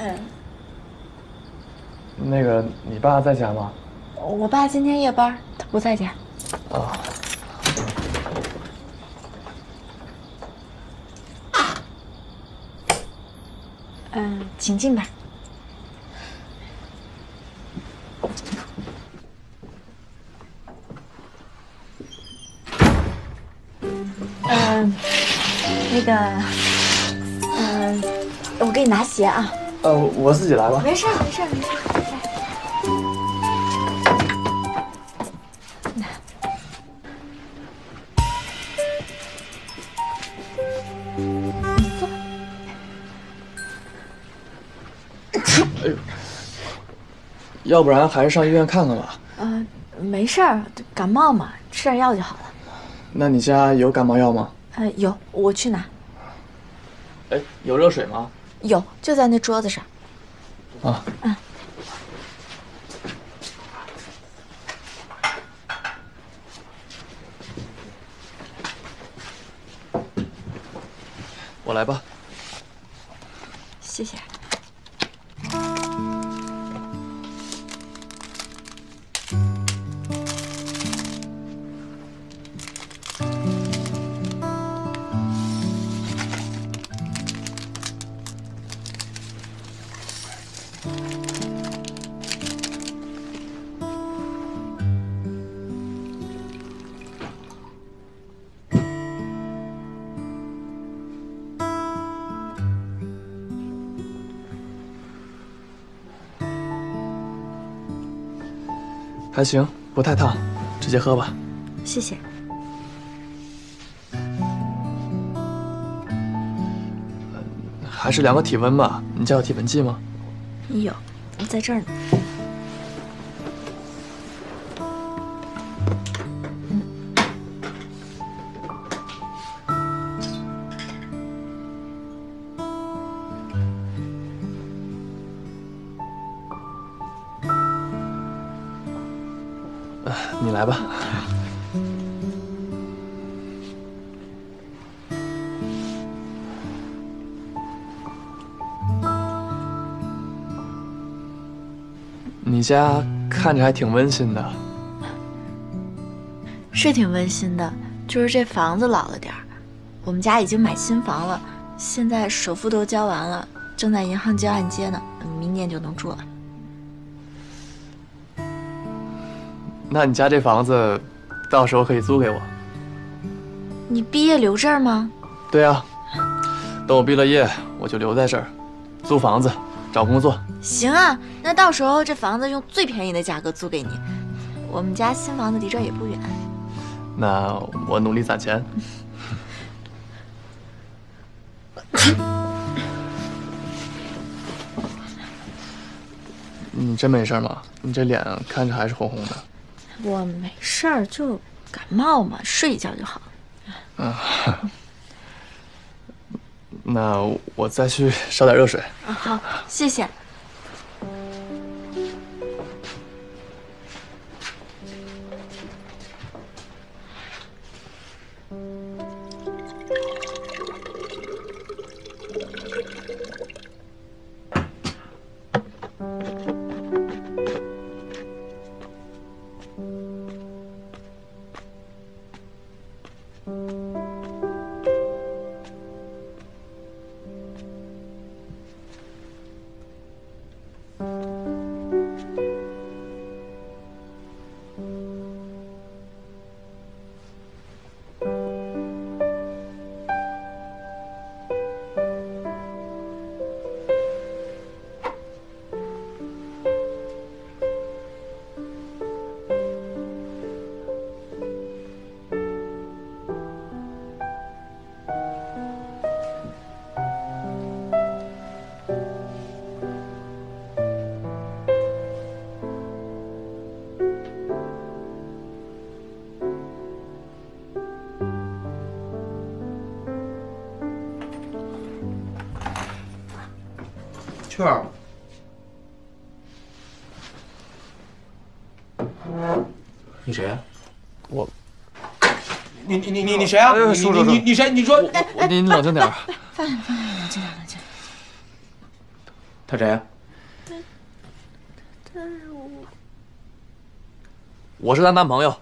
嗯。那个，你爸在家吗？我爸今天夜班，他不在家。啊。嗯，请进吧。 那个，我给你拿鞋啊。我自己来吧。没事，没事，没事。来。你坐。哎呦，要不然还是上医院看看吧。没事儿，感冒嘛，吃点药就好了。那你家有感冒药吗？ 有，我去拿。哎，有热水吗？有，就在那桌子上。啊。嗯。我来吧。谢谢。 还行，不太烫，直接喝吧。谢谢。还是量个体温吧。你家有体温计吗？有，在这儿呢。你来吧。你家看着还挺温馨的。是挺温馨的，就是这房子老了点儿。我们家已经买新房了，现在首付都交完了，正在银行交按揭呢，明年就能住了。 那你家这房子，到时候可以租给我。你毕业留这儿吗？对啊，等我毕了业，我就留在这儿，租房子，找工作。行啊，那到时候这房子用最便宜的价格租给你。我们家新房子离这儿也不远。那我努力攒钱。你真没事吗？你这脸看着还是红红的。 我没事儿，就感冒嘛，睡一觉就好了。啊，那我再去烧点热水。啊，好，谢谢。雀儿，你谁呀？我。你谁啊？叔叔，你谁？你说。您冷静点儿。放下，冷静点，冷静。他谁啊？他是我是他男朋友。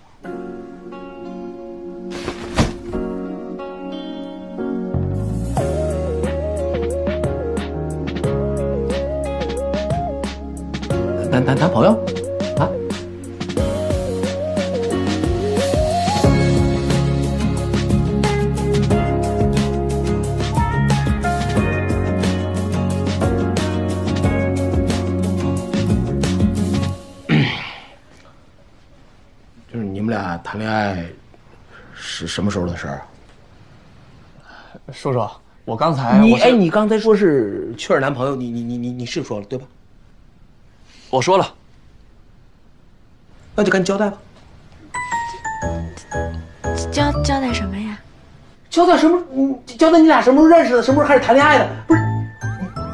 男朋友？啊？就是你们俩谈恋爱是什么时候的事儿？叔叔，我刚才你刚才说是雀儿男朋友，你是说了对吧？ 我说了，那就赶紧交代吧。交代什么呀？交代什么？交代你俩什么时候认识的，什么时候开始谈恋爱的？不是，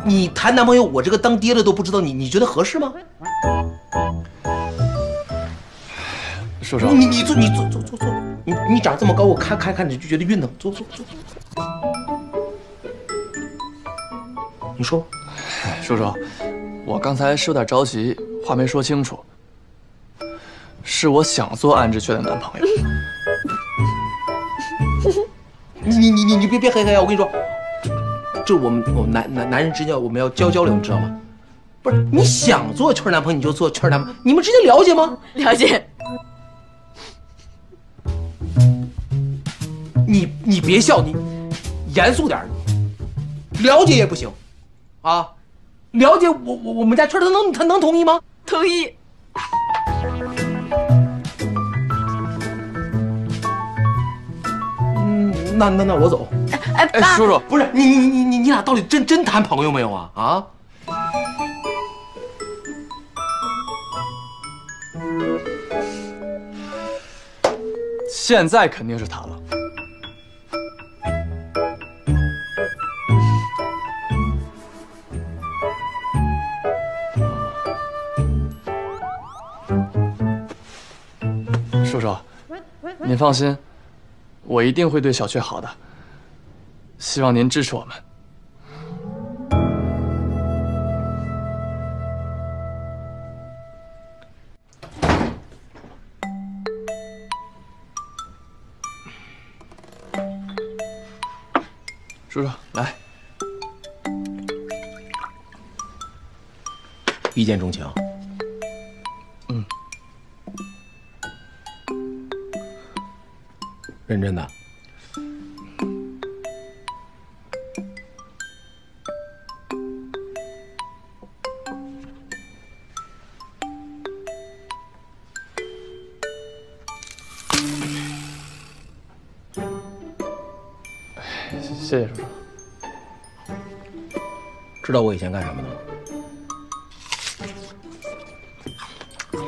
你谈男朋友，我这个当爹的都不知道，你觉得合适吗？叔叔，你坐，你长这么高，我看你就觉得晕呢。坐。你说，叔叔。 我刚才是有点着急，话没说清楚。是我想做安志雀的男朋友。你别黑啊！我跟你说，这我们男人之间我们要交流，你知道吗？不是你想做雀男朋友你就做雀男朋友，你们之间了解吗？了解。你别笑，你严肃点，了解也不行，啊。 了解我们家圈他能同意吗？同意。嗯，那我走。哎，叔叔，不是你俩到底真谈朋友没有啊？啊？现在肯定是谈了。 叔叔，您放心，我一定会对小雀好的。希望您支持我们。叔叔，来，一见钟情。 认真的，谢谢叔叔。知道我以前干什么的吗？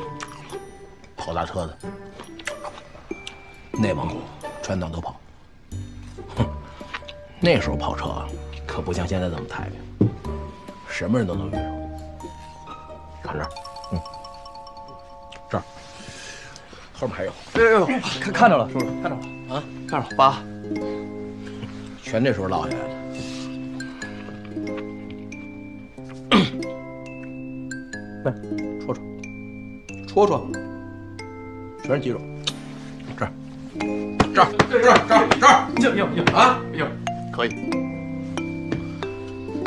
跑大车的，内蒙古。 全党都跑，哼！那时候跑车啊，可不像现在这么太平，什么人都能遇上。看这儿，嗯，这儿，后面还有。哎呦，看着了，叔叔，看着了啊，看着了，爸，全这时候落下来了。来，戳戳，全是肌肉。 这儿，硬啊硬，可以，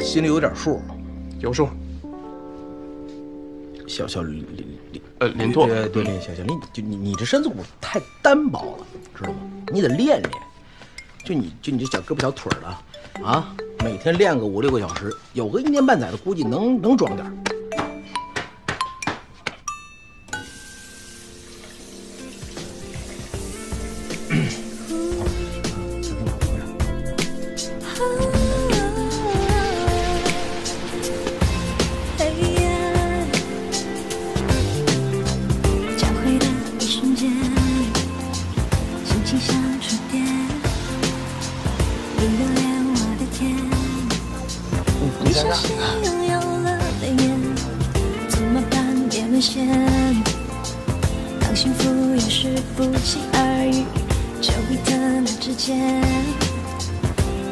心里有点数，有数。小林拓，对对，小林，就你这身子骨太单薄了，知道吗？你得练练，就你这小胳膊小腿的啊，每天练个5、6个小时，有个1年半载的，估计能装点。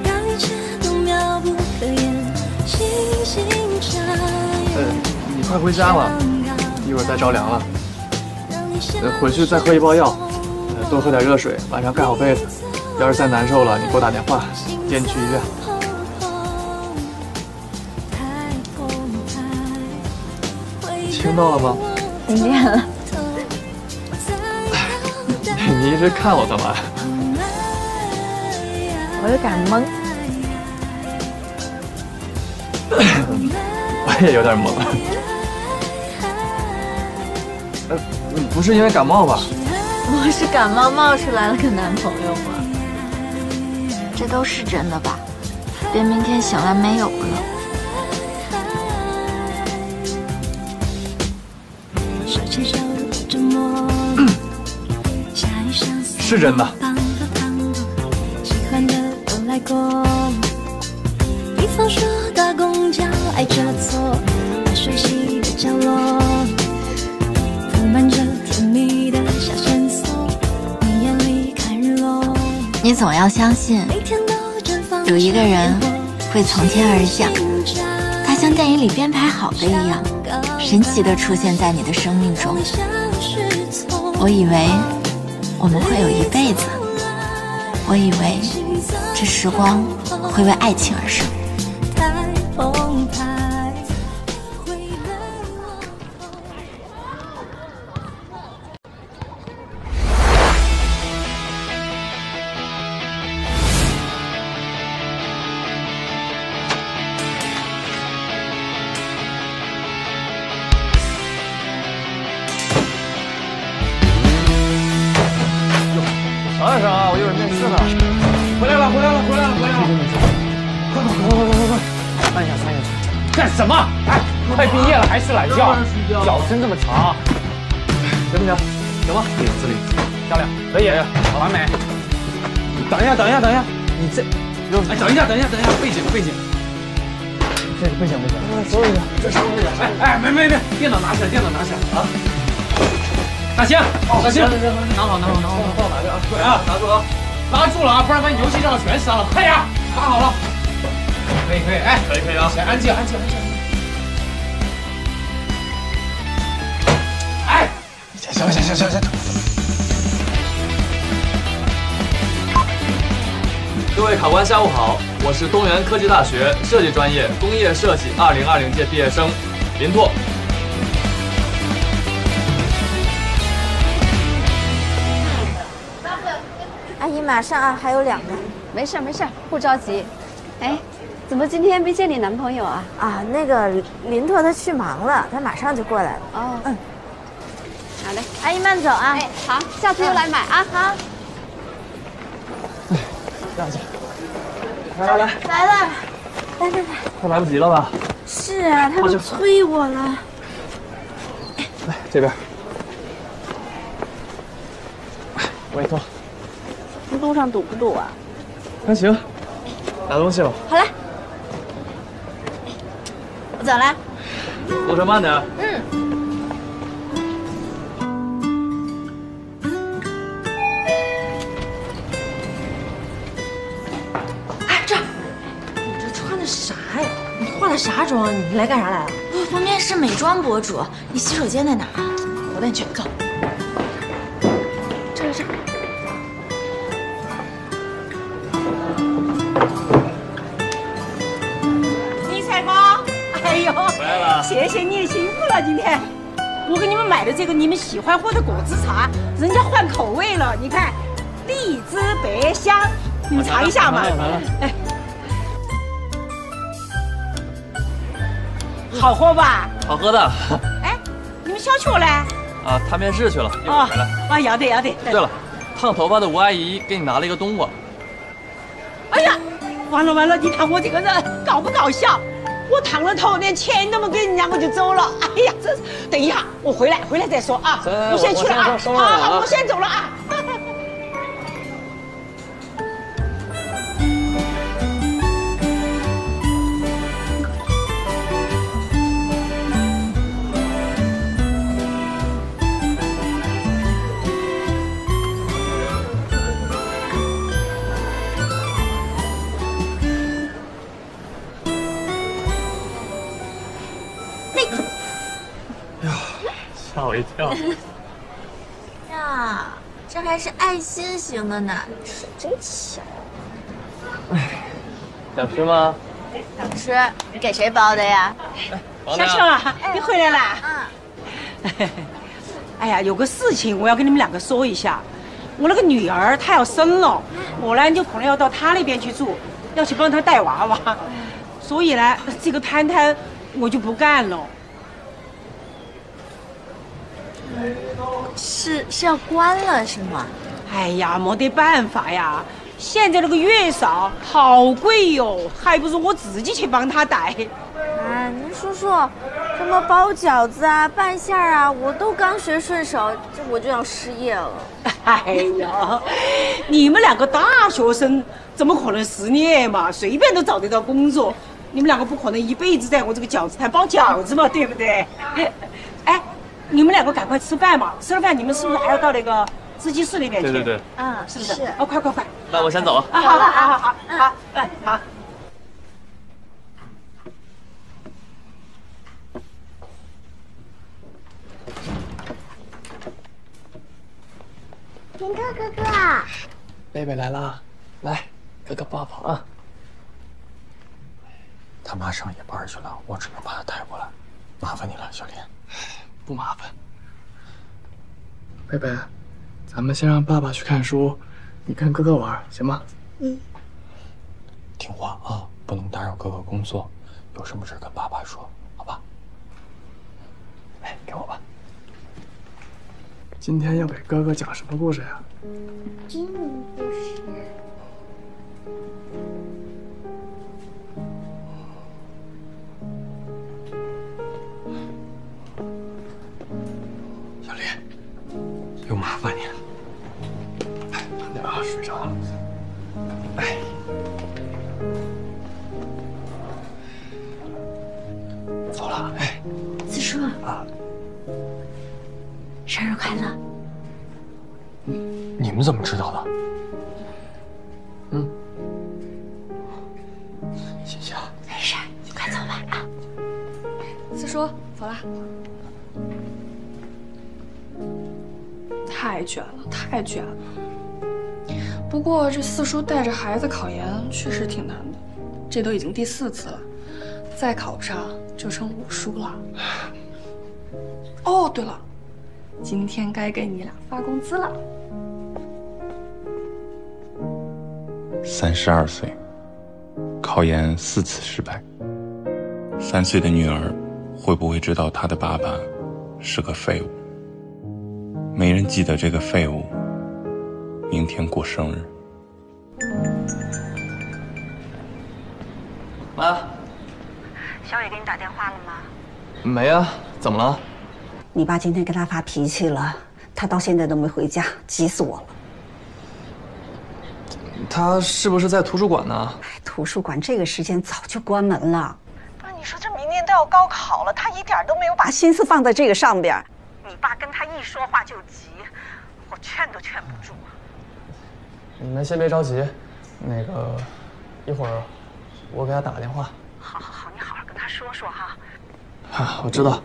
让一切都妙不可言，细心尝。你快回家了，一会儿再着凉了。回去再喝一包药，多喝点热水，晚上盖好被子。要是再难受了，你给我打电话，接你去医院。 听到了吗？听见了。你一直看我干嘛？我有点懵。我也有点懵。不是因为感冒吧？我是感冒冒出来了个男朋友吗？这都是真的吧？别明天醒来没有了。 是真的。你总要相信，有一个人会从天而降，他像电影里编排好的一样，神奇地出现在你的生命中。我以为。 我们会有一辈子，我以为这时光会为爱情而生。脚伸这么长，行不行？行吧，领子领子，漂亮，可以，好完美。等一下，等一下，等一下，你这，哎，等一下，等一下，等一下，背景，背景，这个不行，收一下，这收一下，哎，没，电脑拿起来，电脑拿起来啊！大兴，大兴，拿好，放哪去啊？对啊，拿住啊，拿住了啊，不然把你游戏账号全删了，快点，拿好了，可以，哎，可以啊，先安静，安静。 行，各位考官下午好，我是东源科技大学设计专业工业设计2020届毕业生林拓。阿姨，马上啊，还有两个，没事，不着急。哎，怎么今天没见你男朋友啊？啊，那个林拓他去忙了，他马上就过来了。哦，嗯。 好嘞，阿姨慢走啊！哎，好，下次又来买啊！好。哎，大姐，来，来了，快来不及了吧？是啊，他们催我了。来这边，我也坐。路上堵不堵啊？还行，拿东西吧。好嘞，我走了。路上慢点。嗯。 啥妆？你来干啥来了？我面试美妆博主，你洗手间在哪儿啊？我带你去，走。这。李彩芳，哎呦，回来了，谢谢你辛苦了。今天我给你们买的这个你们喜欢喝的果汁茶，人家换口味了，你看，荔枝白香，你们尝一下嘛。哎。 好喝吧？好喝的。哎，你们小秋嘞？啊，她面试去了，一会儿回来。啊，要得。对了，烫头发的吴阿姨给你拿了一个冬瓜。哎呀，完了！你看我这个人搞不搞笑？我烫了头，连钱都没给人家，我就走了。哎呀，这等一下，我回来再说啊。我先去了啊。好，我先走了啊。吓我一跳！呀，这还是爱心型的呢，真巧。哎，想吃吗？想吃，你给谁包的呀？夏秋啊，你回来啦！嗯。哎呀，有个事情我要跟你们两个说一下，我那个女儿她要生了，我呢就朋友要到她那边去住，要去帮她带娃娃，所以呢这个摊摊我就不干了。是要关了是吗？哎呀，没得办法呀，现在那个月嫂好贵哟，还不如我自己去帮她带。哎，您叔叔。什么包饺子啊、拌馅儿啊，我都刚学顺手，这我就要失业了。哎呀，你们两个大学生怎么可能失业嘛？随便都找得到工作，你们两个不可能一辈子在我这个饺子摊包饺子嘛，对不对？哎，你们两个赶快吃饭嘛，吃了饭你们是不是还要到那个司机室那边去？对对对，嗯，是不是？哦，快快快，那我先走了。啊，好了，好，哎，好。林克哥哥，贝贝来了，来，哥哥抱抱啊。他妈上夜班去了，我只能把他带过来，麻烦你了，小林。不麻烦。贝贝，咱们先让爸爸去看书，你跟哥哥玩，行吗？嗯。听话啊，不能打扰哥哥工作，有什么事跟爸爸说，好吧？哎，给我吧。 今天要给哥哥讲什么故事呀？金鱼故事。小林，又麻烦你了。哎，慢点啊，睡着了。哎，走了。哎，子舒啊。 生日快乐！你们怎么知道的？嗯，谢谢啊。没事，快走吧啊！四叔，走了。太卷了，太卷了。不过这四叔带着孩子考研确实挺难的，这都已经第4次了，再考不上就成五叔了。哦，对了。 今天该给你俩发工资了。32岁，考研4次失败。3岁的女儿会不会知道她的爸爸是个废物？没人记得这个废物。明天过生日。妈，小野给你打电话了吗？没啊，怎么了？ 你爸今天跟他发脾气了，他到现在都没回家，急死我了。他是不是在图书馆呢？图书馆这个时间早就关门了。不是你说这明年都要高考了，他一点都没有把心思放在这个上边。你爸跟他一说话就急，我劝都劝不住。你们先别着急，那个一会儿我给他打个电话。好好好，你好好跟他说说哈。啊，我知道。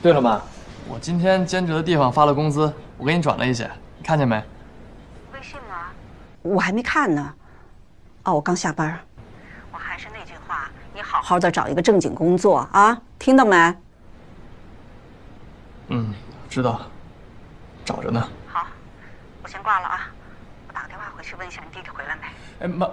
对了，妈，我今天兼职的地方发了工资，我给你转了一些，你看见没？微信吗？我还没看呢。哦，我刚下班。我还是那句话，你好好的找一个正经工作啊，听到没？嗯，知道了，找着呢。好，我先挂了啊，我打个电话回去问一下你弟弟回来没？哎，妈，